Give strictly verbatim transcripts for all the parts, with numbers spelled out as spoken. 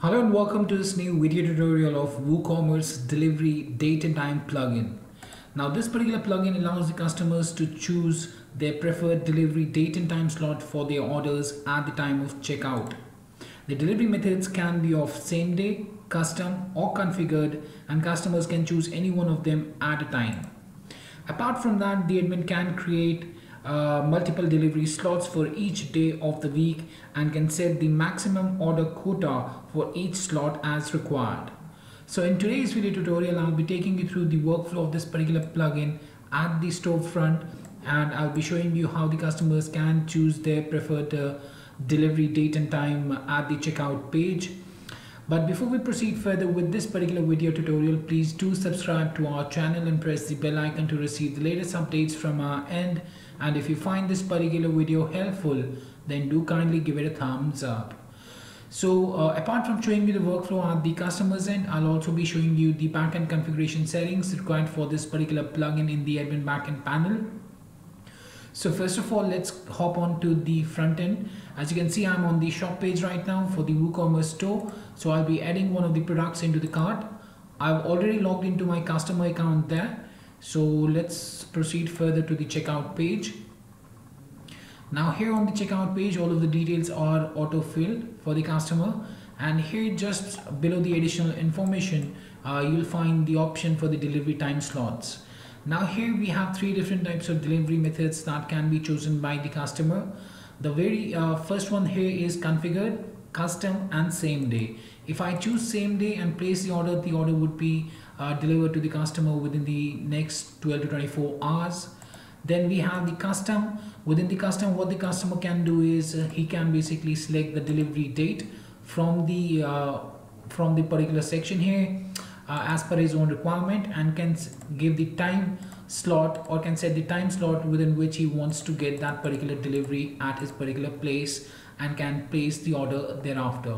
Hello and welcome to this new video tutorial of WooCommerce delivery date and time plugin. Now this particular plugin allows the customers to choose their preferred delivery date and time slot for their orders at the time of checkout. The delivery methods can be of same day, custom or configured, and customers can choose any one of them at a time. Apart from that, the admin can create Uh, multiple delivery slots for each day of the week and can set the maximum order quota for each slot as required. So in today's video tutorial, I'll be taking you through the workflow of this particular plugin at the storefront, and I'll be showing you how the customers can choose their preferred uh, delivery date and time at the checkout page. But before we proceed further with this particular video tutorial, please do subscribe to our channel and press the bell icon to receive the latest updates from our end. And if you find this particular video helpful, then do kindly give it a thumbs up. So uh, apart from showing you the workflow at the customer's end, I'll also be showing you the backend configuration settings required for this particular plugin in the admin backend panel. So first of all, let's hop on to the front end. As you can see, I'm on the shop page right now for the WooCommerce store. So I'll be adding one of the products into the cart. I've already logged into my customer account there. So let's proceed further to the checkout page. Now here on the checkout page, all of the details are auto-filled for the customer. And here just below the additional information, uh, you'll find the option for the delivery time slots. Now here we have three different types of delivery methods that can be chosen by the customer. The very uh, first one here is configured, custom and same day. If I choose same day and place the order, the order would be uh, delivered to the customer within the next twelve to twenty-four hours. Then we have the custom. Within the custom, what the customer can do is uh, he can basically select the delivery date from the, uh, from the particular section here. Uh, as per his own requirement, and can give the time slot or can set the time slot within which he wants to get that particular delivery at his particular place, and can place the order thereafter.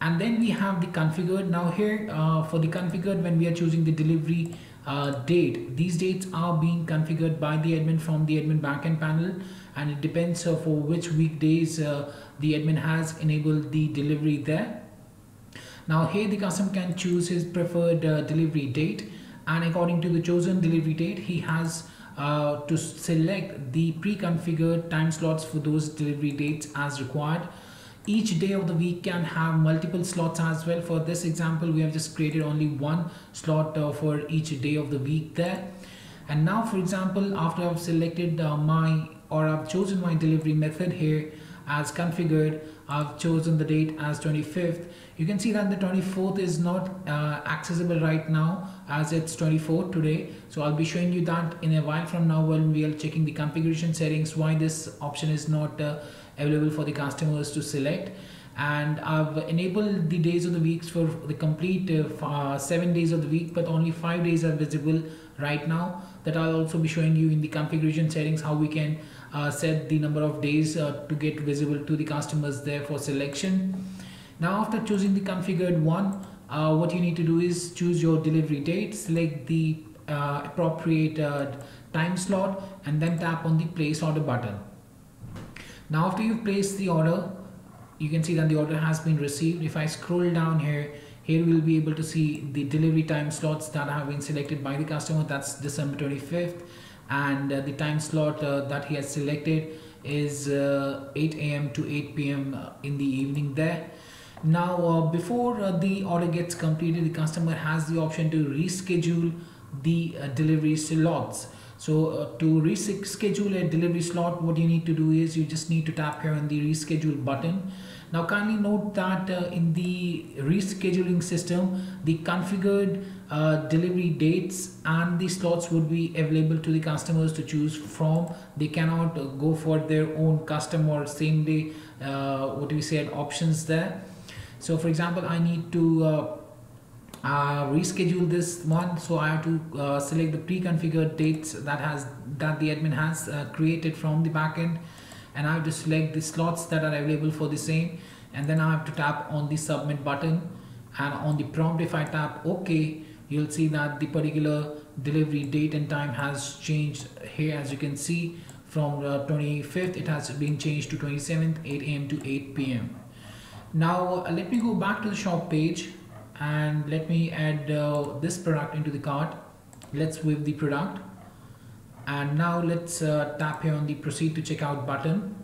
And then we have the configured. Now here uh, for the configured, when we are choosing the delivery uh, date, these dates are being configured by the admin from the admin backend panel, and it depends uh, for which weekdays uh, the admin has enabled the delivery there. Now here the customer can choose his preferred uh, delivery date, and according to the chosen delivery date, he has uh, to select the pre-configured time slots for those delivery dates as required. Each day of the week can have multiple slots as well. For this example, we have just created only one slot uh, for each day of the week there. And now, for example, after I've selected uh, my or I've chosen my delivery method here as configured, I've chosen the date as twenty-fifth. You can see that the twenty-fourth is not uh, accessible right now as it's twenty-four today. So I'll be showing you that in a while from now when we are checking the configuration settings, why this option is not uh, available for the customers to select. And I've enabled the days of the weeks for the complete uh, seven days of the week, but only five days are visible right now. That I'll also be showing you in the configuration settings how we can uh, set the number of days uh, to get visible to the customers there for selection. Now after choosing the configured one, uh, what you need to do is choose your delivery date, select the uh, appropriate uh, time slot, and then tap on the place order button. Now after you've placed the order, you can see that the order has been received. If I scroll down here, here we'll be able to see the delivery time slots that have been selected by the customer. That's December twenty-fifth, and uh, the time slot uh, that he has selected is uh, eight A M to eight P M uh, in the evening there. Now uh, before uh, the order gets completed, the customer has the option to reschedule the uh, delivery slots. So uh, to reschedule a delivery slot, what you need to do is you just need to tap here on the reschedule button. Now kindly note that uh, in the rescheduling system, the configured uh, delivery dates and the slots would be available to the customers to choose from. They cannot uh, go for their own custom or same day, uh, what we said, options there. So for example, I need to uh, Uh, reschedule this one, so I have to uh, select the pre-configured dates that has that the admin has uh, created from the backend, and I have to select the slots that are available for the same, and then I have to tap on the submit button. And on the prompt, if I tap OK, you'll see that the particular delivery date and time has changed here. As you can see, from uh, twenty-fifth it has been changed to twenty-seventh, eight A M to eight P M Now let me go back to the shop page and let me add uh, this product into the cart. Let's whip the product, and now let's uh, tap here on the proceed to checkout button.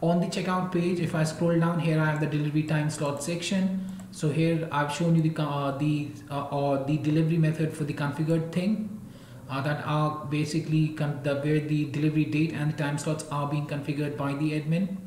On the checkout page, if I scroll down here, I have the delivery time slot section. So here I've shown you the uh, the uh, or the delivery method for the configured thing, uh, that are basically the, where the delivery date and the time slots are being configured by the admin.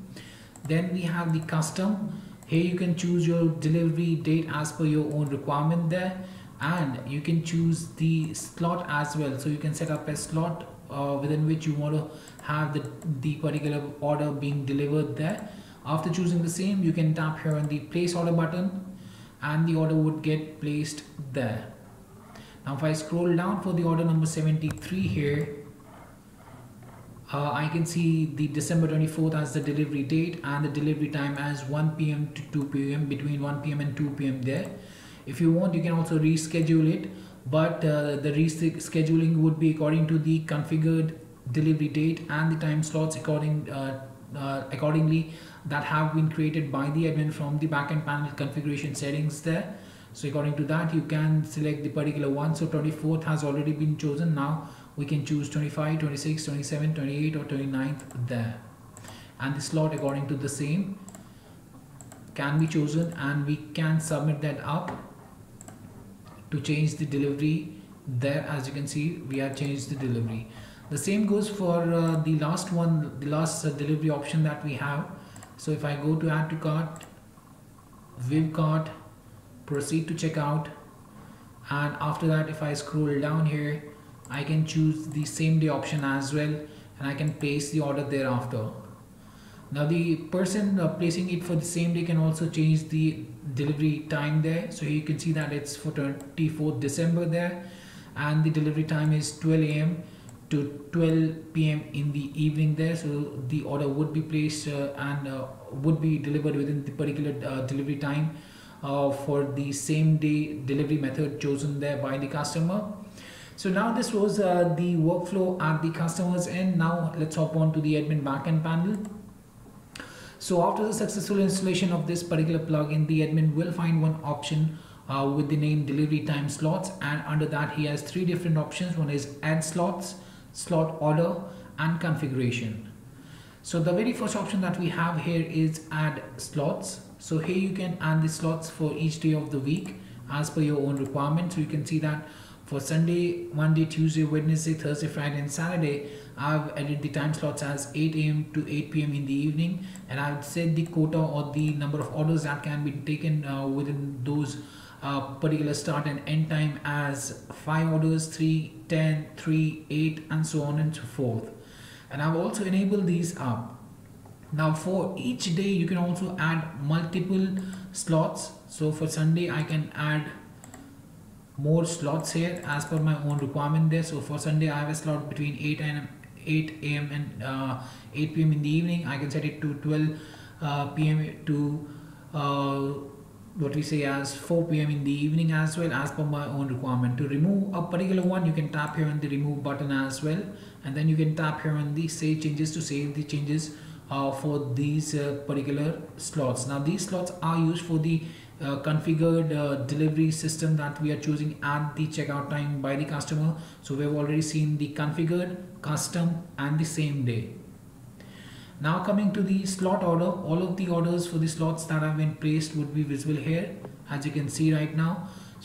Then we have the custom. Here you can choose your delivery date as per your own requirement there, and you can choose the slot as well. So you can set up a slot uh, within which you want to have the, the particular order being delivered there. After choosing the same, you can tap here on the place order button and the order would get placed there. Now if I scroll down for the order number seventy-three here, Uh, I can see the December twenty-fourth as the delivery date and the delivery time as one p m to two p m, between one p m and two p m there. If you want, you can also reschedule it, but uh, the rescheduling would be according to the configured delivery date and the time slots according uh, uh, accordingly that have been created by the admin from the backend panel configuration settings there. So according to that, you can select the particular one. So twenty-fourth has already been chosen. Now we can choose twenty-five, twenty-six, twenty-seven, twenty-eight or twenty-ninth there, and the slot according to the same can be chosen, and we can submit that up to change the delivery there. As you can see, we have changed the delivery. The same goes for uh, the last one, the last uh, delivery option that we have. So if I go to add to cart, view cart, proceed to checkout, and after that if I scroll down here, I can choose the same day option as well, and I can place the order thereafter. Now the person uh, placing it for the same day can also change the delivery time there. So you can see that it's for twenty-fourth December there, and the delivery time is twelve a m to twelve p m in the evening there. So the order would be placed uh, and uh, would be delivered within the particular uh, delivery time uh, for the same day delivery method chosen there by the customer. So now this was uh, the workflow at the customer's end. Now let's hop on to the admin backend panel. So after the successful installation of this particular plugin, the admin will find one option uh, with the name delivery time slots, and under that he has three different options. One is add slots, slot order and configuration. So the very first option that we have here is add slots. So here you can add the slots for each day of the week as per your own requirement. So you can see that for Sunday, Monday, Tuesday, Wednesday, Thursday, Friday and Saturday, I've added the time slots as eight a m to eight p m in the evening, and I've set the quota or the number of orders that can be taken uh, within those uh, particular start and end time as five orders, three, ten, three, eight and so on and so forth. And I've also enabled these up. Now for each day you can also add multiple slots. So for Sunday I can add more slots here as per my own requirement there. So for Sunday I have a slot between eight a m and uh, eight p m in the evening. I can set it to twelve uh, p m to uh, what we say as four p m in the evening as well, as per my own requirement. To remove a particular one, you can tap here on the remove button as well, and then you can tap here on the save changes to save the changes uh, for these uh, particular slots. Now these slots are used for the Uh, configured uh, delivery system that we are choosing at the checkout time by the customer. So we've already seen the configured, custom and the same day. Now coming to the slot order, all of the orders for the slots that have been placed would be visible here, as you can see right now.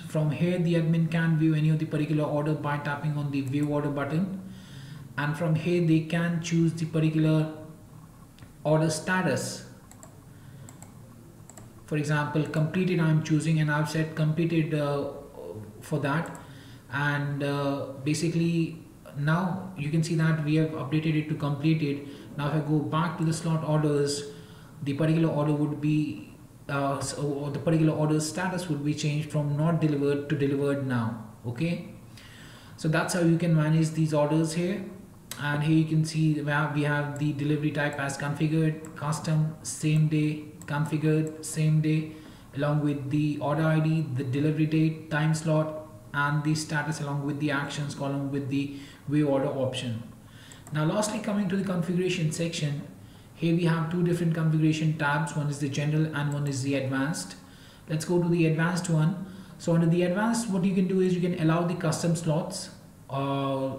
So from here the admin can view any of the particular order by tapping on the view order button, and from here they can choose the particular order status. For example, completed I'm choosing, and I've said completed uh, for that, and uh, basically now you can see that we have updated it to completed. Now if I go back to the slot orders, the particular order would be uh, so, or the particular order status would be changed from not delivered to delivered now. Okay, so that's how you can manage these orders here. And here you can see where we have the delivery type as configured, custom, same day, configured, same day, along with the order I D, the delivery date, time slot and the status, along with the actions column with the view order option. Now lastly, coming to the configuration section, Here we have two different configuration tabs. One is the general and one is the advanced. Let's go to the advanced one. So under the advanced, what you can do is you can allow the custom slots uh,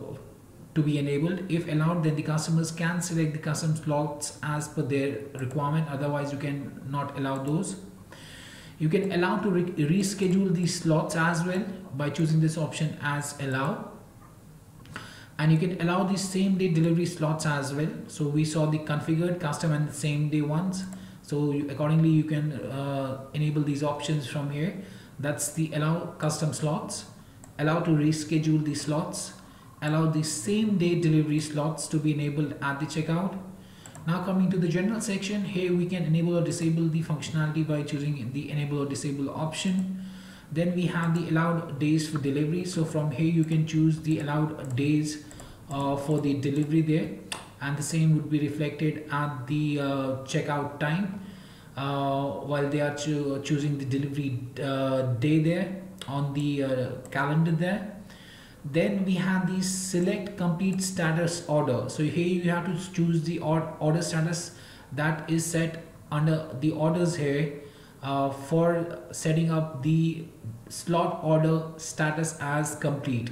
to be enabled. If allowed, then the customers can select the custom slots as per their requirement. Otherwise, you can not allow those. You can allow to re reschedule these slots as well by choosing this option as allow. And you can allow the same day delivery slots as well. So we saw the configured, custom and the same day ones. So you, accordingly, you can uh, enable these options from here. That's the allow custom slots, allow to reschedule the slots, allow the same day delivery slots to be enabled at the checkout. Now coming to the general section, here we can enable or disable the functionality by choosing the enable or disable option. Then we have the allowed days for delivery. So from here you can choose the allowed days uh, for the delivery there, and the same would be reflected at the uh, checkout time uh, while they are cho choosing the delivery uh, day there on the uh, calendar there. Then we have the select complete status order. So here you have to choose the order status that is set under the orders here uh, for setting up the slot order status as complete.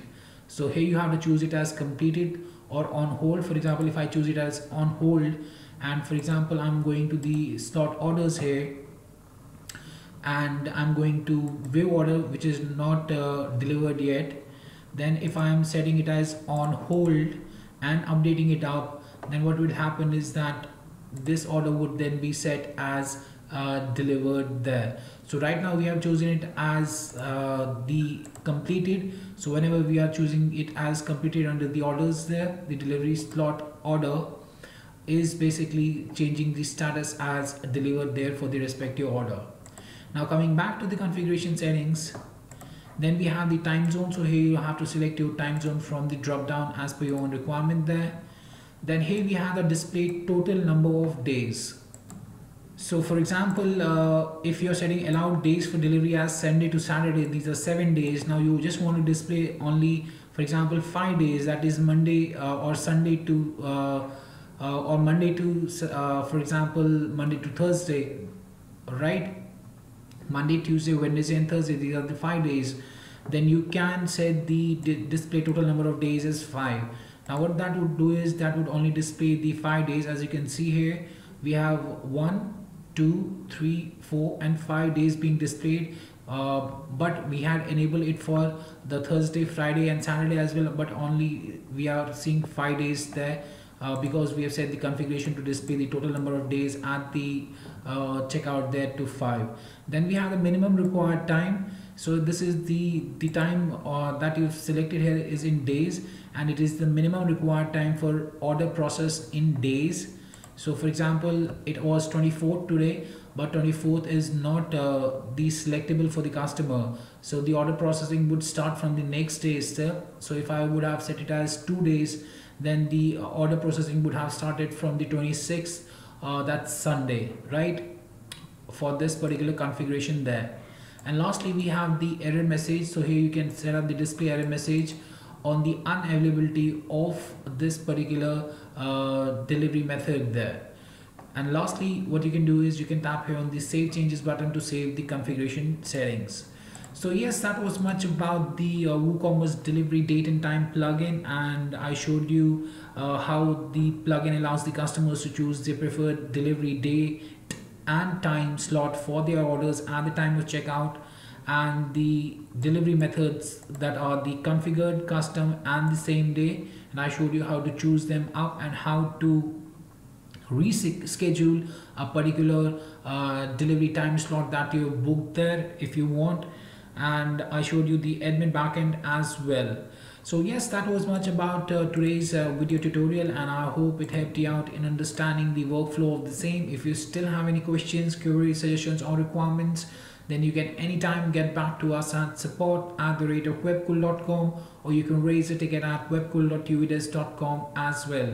So here you have to choose it as completed or on hold. For example, if I choose it as on hold, and for example I'm going to the slot orders here and I'm going to view order which is not uh, delivered yet. Then if I am setting it as on hold and updating it up, then what would happen is that this order would then be set as uh, delivered there. So right now we have chosen it as uh, the completed. So whenever we are choosing it as completed under the orders there, the delivery slot order is basically changing the status as delivered there for the respective order. Now coming back to the configuration settings, then we have the time zone. So here you have to select your time zone from the drop down as per your own requirement there. Then here we have the display total number of days. So for example, uh, if you're setting allowed days for delivery as Sunday to Saturday, these are seven days. Now you just want to display only, for example, five days. That is Monday uh, or Sunday to, uh, uh, or Monday to, uh, for example, Monday to Thursday, right? Monday, Tuesday, Wednesday and Thursday, these are the five days. Then you can set the display total number of days as five. Now what that would do is that would only display the five days. As you can see here, we have one, two, three, four and five days being displayed. Uh, but we had enabled it for the Thursday, Friday and Saturday as well, but only we are seeing five days there uh, because we have set the configuration to display the total number of days at the Uh, check out there to five. Then we have the minimum required time. So this is the the time uh, that you've selected here is in days, and it is the minimum required time for order process in days. So for example, it was twenty-fourth today, but twenty-fourth is not uh, the selectable for the customer, so the order processing would start from the next day step. So if I would have set it as two days, then the order processing would have started from the twenty-sixth, Uh, that's Sunday, right, for this particular configuration there. And lastly we have the error message. So here you can set up the display error message on the unavailability of this particular uh, delivery method there. And lastly what you can do is you can tap here on the save changes button to save the configuration settings. So yes, that was much about the uh, WooCommerce delivery date and time plugin, and I showed you uh, how the plugin allows the customers to choose their preferred delivery date and time slot for their orders at the time of checkout, and the delivery methods that are the configured, custom and the same day, and I showed you how to choose them up and how to reschedule a particular uh, delivery time slot that you booked there if you want. And I showed you the admin backend as well. So yes, that was much about uh, today's uh, video tutorial, and I hope it helped you out in understanding the workflow of the same. If you still have any questions, queries, suggestions or requirements, then you can anytime get back to us at support at the rate of webkul dot com, or you can raise a ticket at webkul dot u d s dot com as well.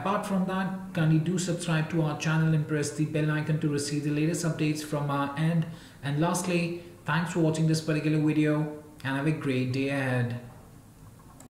Apart from that, kindly do subscribe to our channel and press the bell icon to receive the latest updates from our end. And lastly, thanks for watching this particular video and have a great day ahead.